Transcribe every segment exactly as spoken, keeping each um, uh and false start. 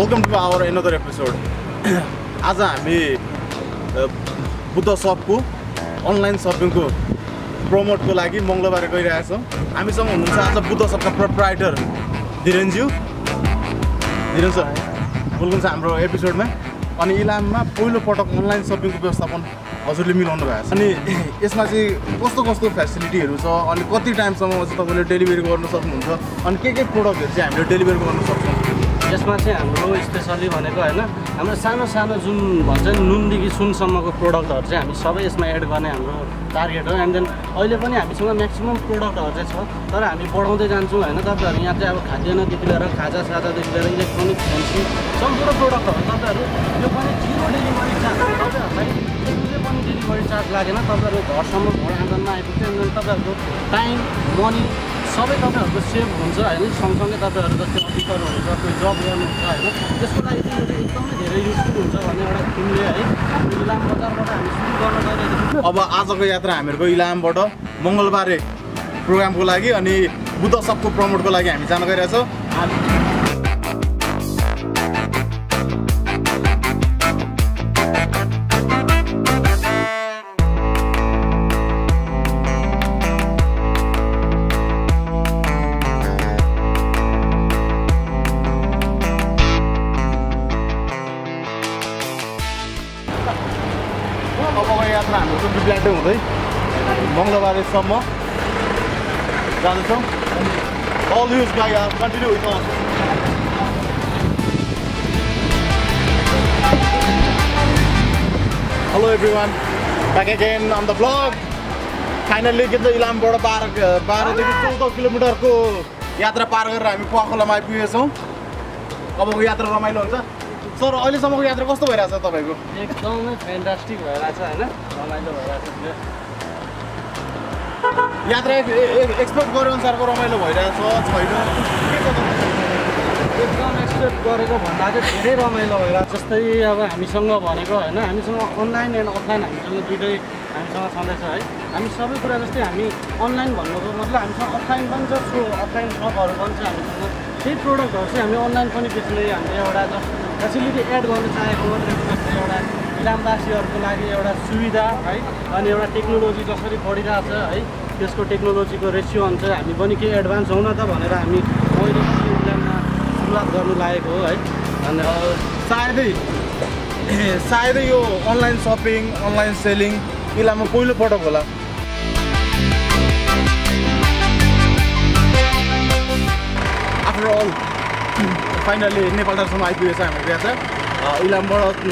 Welcome to our another episode. Aaj hami Buddha Shop ko online shopping ko promote ko lagi Mangalbare gairaheka chhau. Hami samga hunनुहुन्छ आज Buddha Shop ka proprietor Dhirenji. Dhirenji sir, welcome to hamro episode ma. Ani Ilam ma पहिलो पटक online shopping ko vyawsthapana हजुरले मिलाउनु भएको छ अनि यसमा चाहिँ कस्तो कस्तो फ्यासिलिटीहरु छ अनि कति टाइम सम्म तपाईले डेलिभरी गर्न सक्नुहुन्छ अनि के के प्रोडक्टहरु चाहिँ हामीले डेलिभर गर्न सक्छौं यसमा चाहिँ हाम्रो स्पेशली भनेको हैन हाम्रो सानो सानो जुन भन्छ नि नुनदेखि सुनसम्मको प्रोडक्टहरु चाहिँ हामी सबै यसमा एड गर्ने हाम्रो टार्गेट हो एन्ड देन अहिले पनि हामीसँग म्याक्सिमम प्रोडक्टहरु चाहिँ छ तर हामी बढाउँदै जान्छौं हैन तपाईहरु यहाँ चाहिँ अब खाद्यान्नदेखि लिएर खाजा साजादेखि लिएर इलेक्ट्रोनिक फन्सी सम्पूर्ण प्रोडक्टहरु तपाईहरु यो पनि जीरो डेलिभरी छ डेलिभरी चार्ज लागेन तपाईहरुको घरसम्म घर आउँदामा आइपुग्छ अनि तपाईहरुको टाइम मनी सबै तपाईहरुको सेभ हुन्छ हैन सँगसँगै तपाईहरु जस्तै अफिसर हुन्छ कोही जब गर्नुहुन्छ हैन त्यसको लागि चाहिँ यो एकदमै धेरै युजफुल हुन्छ भन्ने एउटा थिमले है इलाम बजारबाट हामी सुरु गर्न गइरहेको अब आजको यात्रा हामीहरुको इलामबाट मंगलबारे प्रोग्रामको लागि अनि बुद्ध शपको प्रमोटको लागि हामी जान गइरहेछौं Summer. All news by uh, continue with us. Hello everyone, back again on the vlog. Finally, get the Ilam Bird Park. Park is twelve kilometers. Ko yatra par kar raha hai. Poa khola mai piye so. Kab ko yatra ramai logta. Sir, all is samko yatra kosto bhai raha hai tapai ko. Ekdam fantastic bhai raha hai na. Ramai lo bhai raha hai. यात्रा expect गरेको अनुसारको रमाइलो भइरहेछ छैन के कस्तो एकदम expect गरेको भन्दा चाहिँ धेरै रमाइलो भइरहेछ जस्तै अब हामीसँग भनेको हैन हामीसँग अनलाइन एन्ड अफलाइन हामीसँग दुईटै हामीसँग छँदैछ है हामी सबै कुरा जस्तै हामी अनलाइन भन्नुको मतलब हामीसँग अफलाइन पनि छ सो अफलाइन शपहरु पनि छ हामीसँग त्यही प्रोडक्टहरु चाहिँ हामी अनलाइन पनि बेच्ने हामीले एउटा फ्यासिलिटी एड गर्न चाहेको हो जस्तै एउटा इलामवासीहरुको लागि एउटा सुविधा है अनि एउटा टेक्नोलोजी जसरी बढिरहेछ है त्यसको टेक्नोलोजीको रेशियो अनुसार हामी पनि के एडभान्स हुन त भनेर हामी अहिले इलाममा सुरुवात गर्न लागेको हो है अनि सायदै सायदै यो अनलाइन शपिङ अनलाइन सेलिङ इलाममा पहिलो पटक होला आफ्टर अल फाइनली नेपालसम्म आइपुगेछ हामी गएछ इलामबाट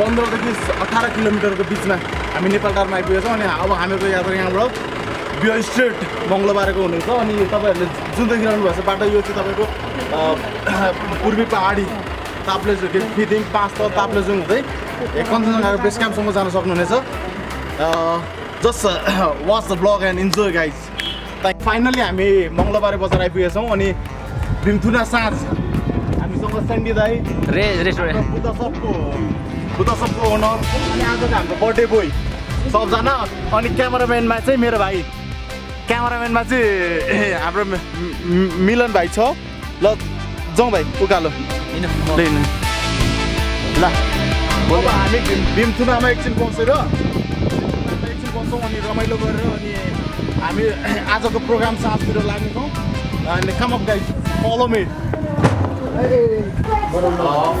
fifteen to eighteen kilometers को बीचमा हामी नेपालटारमा आइपुगेछौ अनि अब हामीको यात्रा यहाँबाट बियो स्ट्रेट मंगलबारको हुनुहुन्छ अनि तपाईहरुले जुन देखिरहनु भएको छ बाटो यो चाहिँ तपाईको पूर्वी पहाडी ताप्लेजुङ फिदिङ पाँच त ताप्लेजुङ हुँदै कञ्चनजङ्घाको बेस क्याम्पसम्म जान सक्नुहुनेछ just watch the blog and enjoy guys finally हामी मंगलबारे बजार आइपुगेछौ अनि बिमथुना साँझ हामीसँग सेन्डी दाइ रे रेस्टुरेन्ट बुद्ध शपको बुद्ध शपको ओनर अनि आजको हाम्रो बर्थडे बोय सबजना अनि क्यामेराम्यानमा चाहिँ मेरो भाइ क्यामेराम्यानमा चाहिँ हाम्रो मिलन भाइ छ ल जाउँ भाइ उकालो हैन ल अब हामी बिमथुनामा एकछिन पहुँचेर एकछिन पहुँचौँ अनि रमाइलो गरेर अनि हामी आजको प्रोग्राम साथतिर लाग्नेछौँ अनि come up guys follow me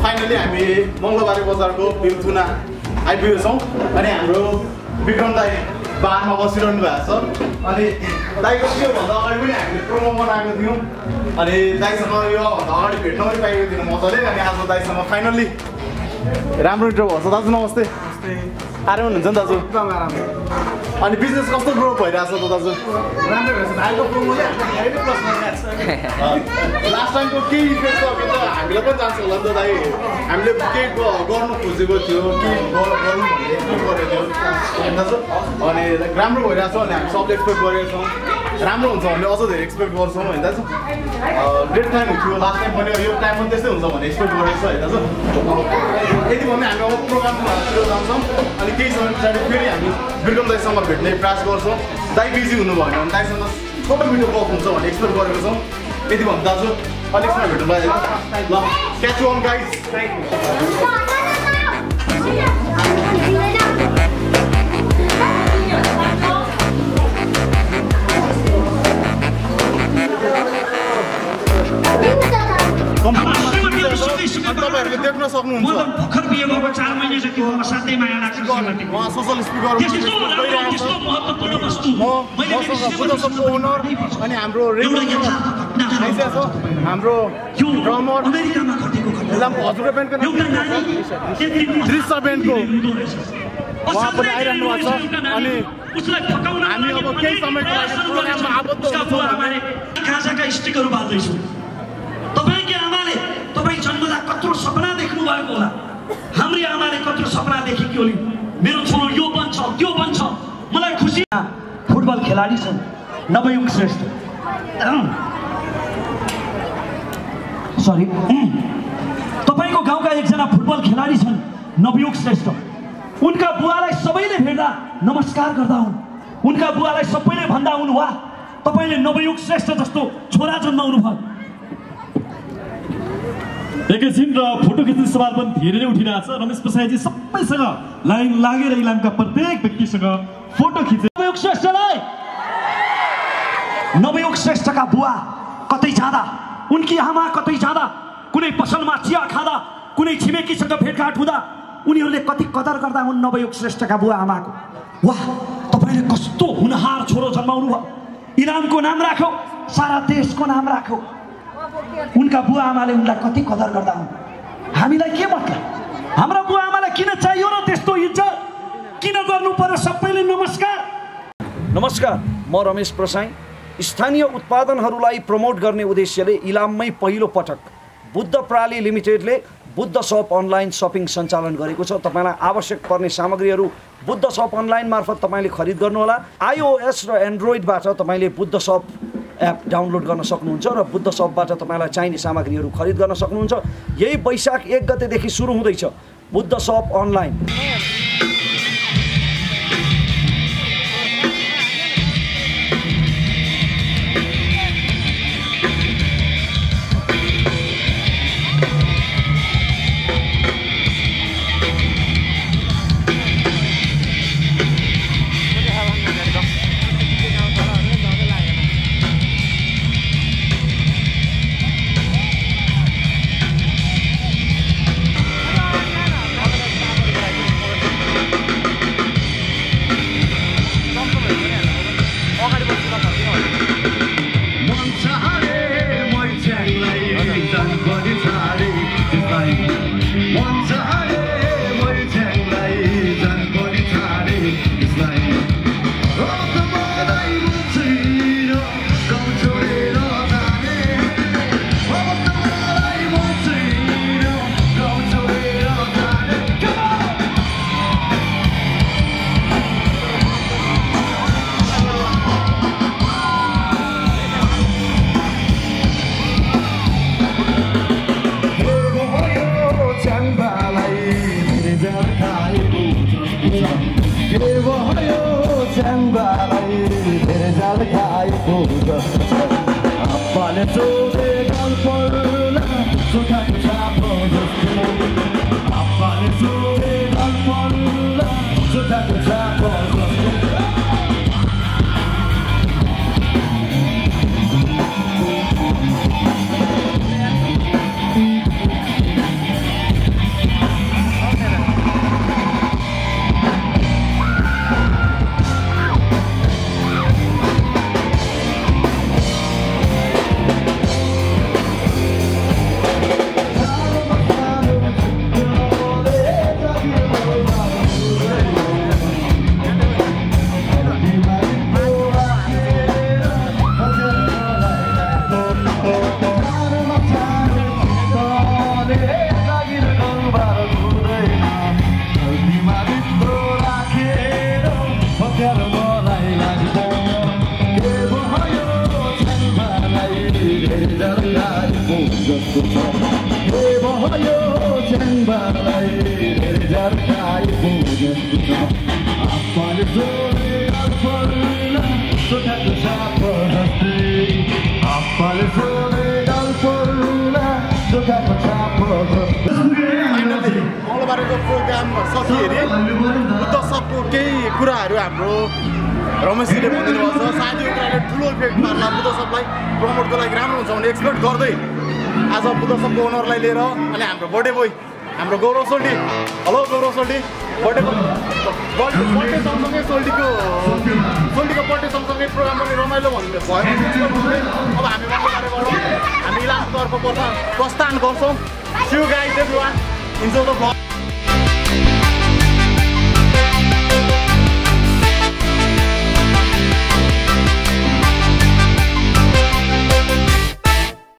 finally हामी मंगलबारे बजारको बिमथुना आइपुगेछौँ अनि हाम्रो विक्रम दाइ बारमा बसिरहनु भएको छ अनि दाइको के भन्दा अगाडि पनि हामीले प्रोमो बनाएको थियौँ अनि दाइसँग योभन्दा अगाडि भेट्न पनि पाएको थिएन मजाले अनि आज दाइसँग फाइनल्ली राम्रो इन्ट्रो भएको छ दाजु नमस्ते नमस्ते आराम हुनुहुन्छ नि दाजु एकदम आराम अनि बिजनेस कस्तो ग्रो भइरहेछ त दाजु राम्रो भइरहेछ दाइको प्रोमोले हामीलाई पनि प्रश्न गर्छ लास्ट टाइमको के इफेक्ट छ भने त हामीलाई पनि जान्छ होला नि त दाइ हामीले के गर्न खोजेको थियो के गर्नु भनेको थियो दाजु अनि राम्रो भइरहेछ अनि हामी सबले एक्सपेक्ट गरेका छौँ राम्रो हुन्छ भने अझ धेरै एक्सपेक्ट गर्छौँ हैन दाजु ग्रेट टाइम थियो लास्ट टाइम पनि यो टाइम पनि त्यस्तै हुन्छ भने एक्सपेक्ट गरेको छ हैन दाजु यदि भने हामी अब प्रोग्रामको भागतिर जान्छौँ अनि केही समय पछाडि फेरि हामी बिक्रम दाइसँग भेट्ने प्रयास गर्छौँ दाइ बिजी हुनुभयो भने दाइसँग फोटो भिडियो ब्लग हुन्छ भने एक्सपेक्ट गरेको छौँ यदि भन्दा दाजु Catch you on, guys. Thank you. I said so. I'm bro. Drummer. Ilam Bird Park. Thrissa band ko. वहाँ पर आयरन वाचा. अने अने अब कई समय का प्रोग्राम में आपको तो तो हमारे खासा का स्टिकर उबाल दें शुरू. तो भाई क्या हमारे तो भाई जन्म तक कत्तूर सपना देखने वाले बोला. हमरे हमारे कत्तूर सपना देखी क्यों नहीं? मेरे छोरो यो बंचा यो बंचा. मलाई खुशी है. फुटबॉल खिलाड़ी सन. नवायुक्त श्रेष्ठ. Sorry. तपाईको गाउँका एकजना फुटबल खेलाडी छन् नवयुग श्रेष्ठ. उनका बुवालाई सबैले भेट्दा नमस्कार गर्दा हुन्. उनका बुवालाई सबैले भन्दा हुन् वाह तपाईले नवयुग श्रेष्ठ जस्तो छोरा जन्माउनु भयो. एकैछिन र फोटो खिच्ने सवाल पनि धेरै उठिरहेछ. रमेश प्रसाईजी सबैसँग लाइन लागेर इलामका प्रत्येक व्यक्तिसँग फोटो खिच्ने नवयुग श्रेष्ठलाई नवयुग श्रेष्ठका बुवा कतै जाँदा उनकी आमा कतै जाँदा कुनै पसलमा चिया खादा कुनै छिमेकीसँग भेटघाट हुँदा उनीहरूले कति कदर गर्दा हुन् नवयुग श्रेष्ठका बुवा आमाको. वाह तपाईले कस्तो हुनहार छोरो जन्माउनु भयो. इलामको नाम राखौ, सारा देशको नाम राखौ. उनका बुवा आमाले उनलाई कति कदर गर्दा हुन्. हामीलाई के मतलब हाम्रो बुवा आमालाई किन चाहियो र त्यस्तो इज्जत किन गर्नु पर्यो. सबैले नमस्कार. नमस्कार, म रमेश प्रसाई. स्थानीय उत्पादनहरूलाई प्रमोट गर्ने उद्देश्यले इलाममै पहिलो पटक Buddha प्राली लिमिटेडले Buddha shop online shopping सञ्चालन गरेको छ. तपाईलाई आवश्यक पर्ने सामग्रीहरू बुद्ध शप अनलाइन मार्फत तपाईले खरिद गर्नुहोला. आइओएस र एन्ड्रोइडबाट तपाईले बुद्ध शप एप डाउनलोड गर्न सक्नुहुन्छ र बुद्ध शपबाट तपाईलाई चाहिने सामग्रीहरू खरिद गर्न सक्नुहुन्छ. यही वैशाख एक गतेदेखि सुरु हुँदैछ Buddha shop online. I'll follow you. Mangalbareको प्रोग्राम सकियो अरे बुद्ध सबको केही कुराहरु हाम्रो रमेशले भनिदिनु भएको छ। साथै उनीहरुले ठूलो इफेक्ट पार्ला बुद्ध सबलाई प्रमोटको लागि राम्रो हुन्छ भने एक्सपर्ट गर्दै आज बुद्ध सबको ओनरलाई लिएर अनि हाम्रो बर्थडे बोय हाम्रो Gaurav Soldi, hello Gaurav Soldi, birthday birthday सँगसँगै सोल्डीको सोल्डीको बर्थडे सँगसँगै प्रोग्राम पनि रमाइलो भन्नु भयो। अब हामी मङ्गलबारेबाट हामी इलामतर्फ प्रस्थान गर्छौं। See you guys everyone. Enjoy the vlog.